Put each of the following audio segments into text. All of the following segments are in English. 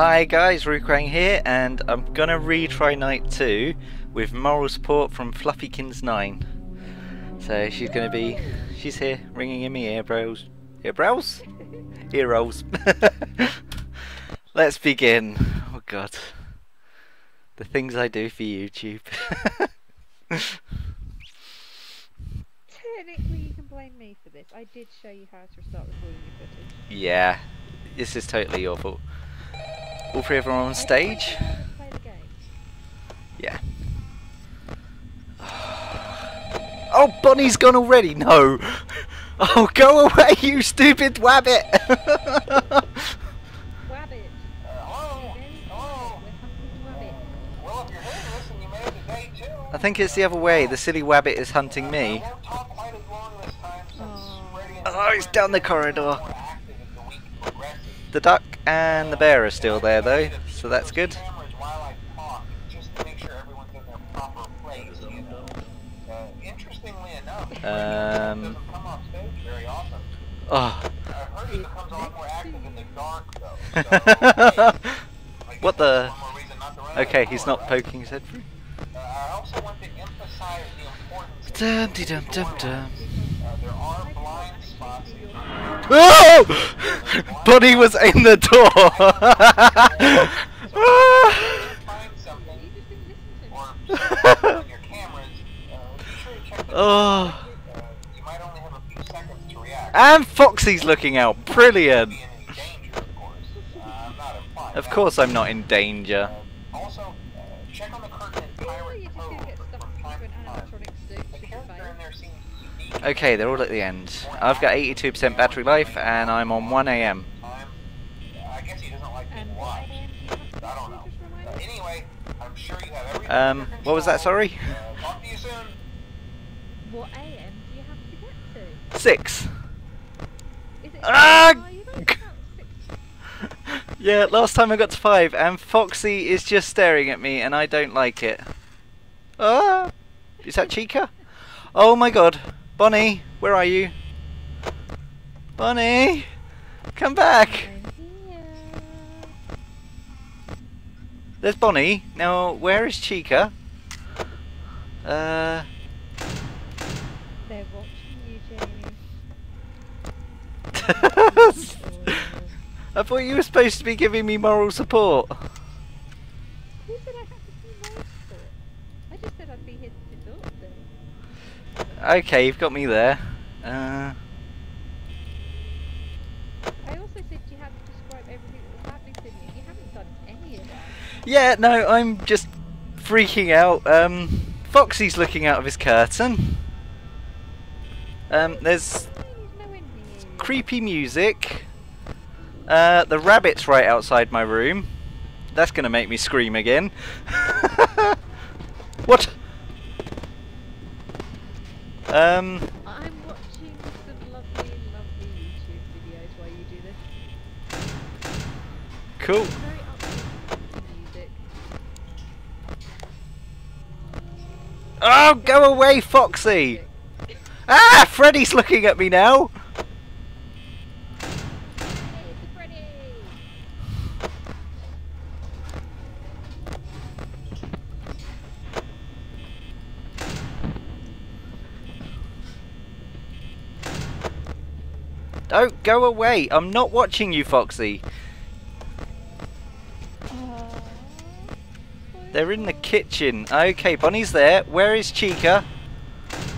Hi guys, Ruquang here, and I'm gonna retry night 2 with moral support from Fluffykins9. So she's here, ringing in my earbrows. Earbrows? Ear rolls. Let's begin. Oh god. The things I do for YouTube. Technically you can blame me for this. I did show you how to start recording your footage. Yeah, this is totally your fault. All three of them are on stage. Play the game. Yeah. Oh, Bonnie's gone already. No. Oh, go away, you stupid wabbit. Wabbit. Hello. Hello. Well, if you're listening, you made it to day 2. I think it's the other way. The silly wabbit is hunting me. Oh, it's down the corridor. The duck and the bear are still there though, so that's good. Oh. What the? Okay, he's not poking his head through. Dum de dum dum dum. There are blind spots. Oh! Bonnie was in the door! Oh. And Foxy's looking out! Brilliant! Of course I'm not in danger. Also, check on the curtain and pirate code. Okay, they're all at the end. I've got 82% battery life and I'm on 1 AM. What was that, sorry? 6. Ah! Yeah, last time I got to 5 and Foxy is just staring at me and I don't like it. Ah! Is that Chica? Oh my god. Bonnie, where are you? Bonnie, come back! There's Bonnie. Now, where is Chica? They're watching you, James. I thought you were supposed to be giving me moral support. Who said I had to be moral support? I just said I'd be here to talk to them. Okay, you've got me there. I also said you had to describe everything that was happening to me. You haven't done any of that. Yeah, no, I'm just freaking out. Foxy's looking out of his curtain. There's creepy music. The rabbit's right outside my room. That's gonna make me scream again. What? I'm watching some lovely, lovely YouTube videos while you do this. Cool. Very upbeat music. Oh, go away, Foxy! Ah, Freddy's looking at me now. Freddy. Don't go away! I'm not watching you, Foxy! They're in the kitchen. Okay, Bonnie's there. Where is Chica? What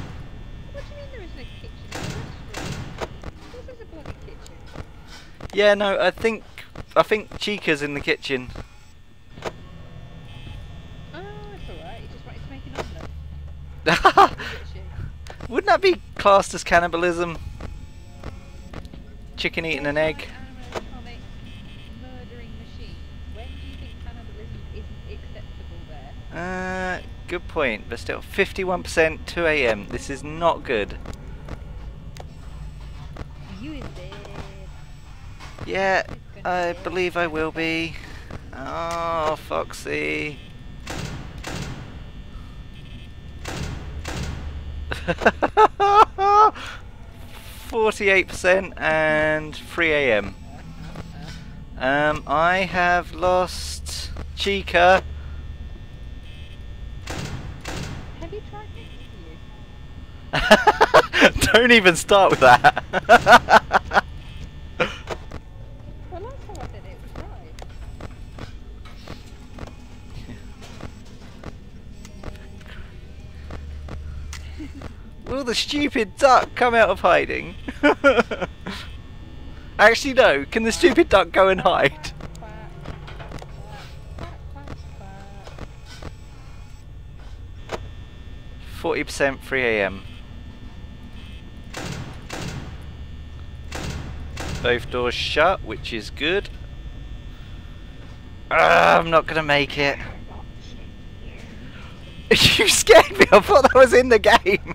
do you mean there isn't a kitchen? This is a bloody kitchen. Yeah, no, I think Chica's in the kitchen. Oh, it's alright. You just wanted to make an omelette. Wouldn't that be classed as cannibalism? Chicken eating an egg. Murdering machine. When do you think cannibalism isn't acceptable there? Good point, but still 51%, 2 AM. This is not good. You in bed. Yeah, I believe I will be. Oh, Foxy. Ha 48% and 3 AM. I have lost Chica. Have you tried this to you? Don't even start with that. Well, I thought that it was right. Will the stupid duck come out of hiding? Actually, no. Can the stupid duck go and hide? $40% 3 AM. Both doors shut, which is good. I'm not gonna make it. You scared me. I thought that was in the game.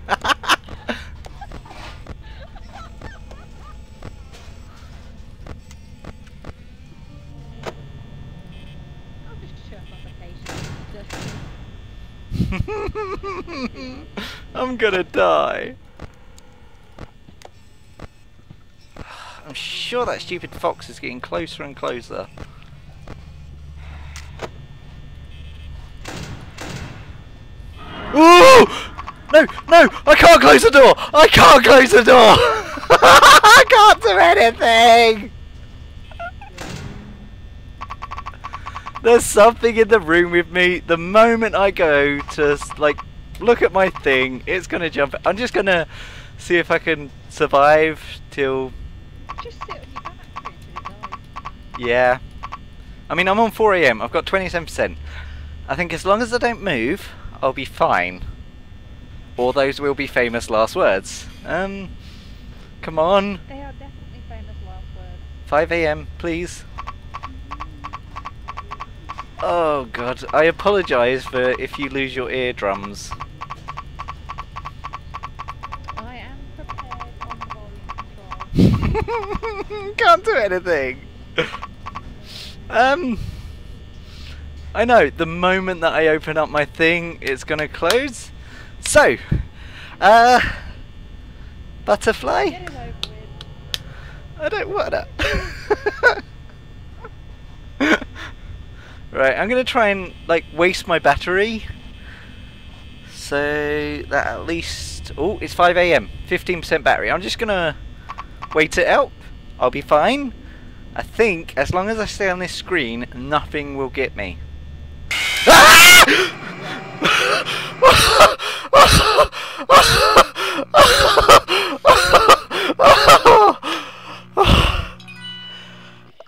I'm gonna die. I'm sure that stupid fox is getting closer and closer. Ooh! No, no! I can't close the door! I can't close the door! I can't do anything! There's something in the room with me. The moment I go to, like, look at my thing, it's gonna jump. I'm just gonna see if I can survive till. Just sit on your back till you die. Yeah. I mean, I'm on 4 AM. I've got 27%. I think as long as I don't move, I'll be fine. Or those will be famous last words. Come on. They are definitely famous last words. 5 AM, please. Oh god, I apologise for if you lose your eardrums. I am prepared on the volume control. Can't do anything! I know, the moment that I open up my thing, it's gonna close. So, Butterfly? Get it over with. I don't wanna. Right, I'm gonna try and like waste my battery, so that at least. Oh, it's 5 AM, 15% battery. I'm just gonna wait it out. I'll be fine. I think as long as I stay on this screen, nothing will get me.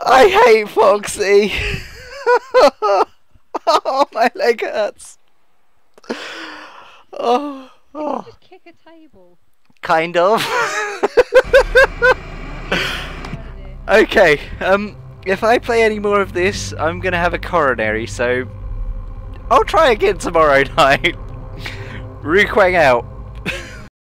I hate Foxy. Oh, my leg hurts. Oh, oh. Did you just kick a table? Kind of. Okay, if I play any more of this, I'm gonna have a coronary, so I'll try again tomorrow night. Ruquang out.